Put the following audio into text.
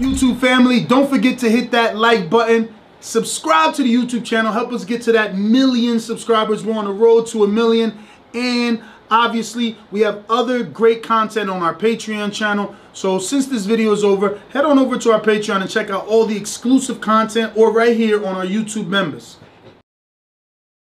YouTube family, don't forget to hit that like button, subscribe to the YouTube channel, help us get to that 1,000,000 subscribers. We're on the road to 1,000,000, and obviously we have other great content on our Patreon channel. So since this video is over, head on over to our Patreon and check out all the exclusive content, or right here on our YouTube members.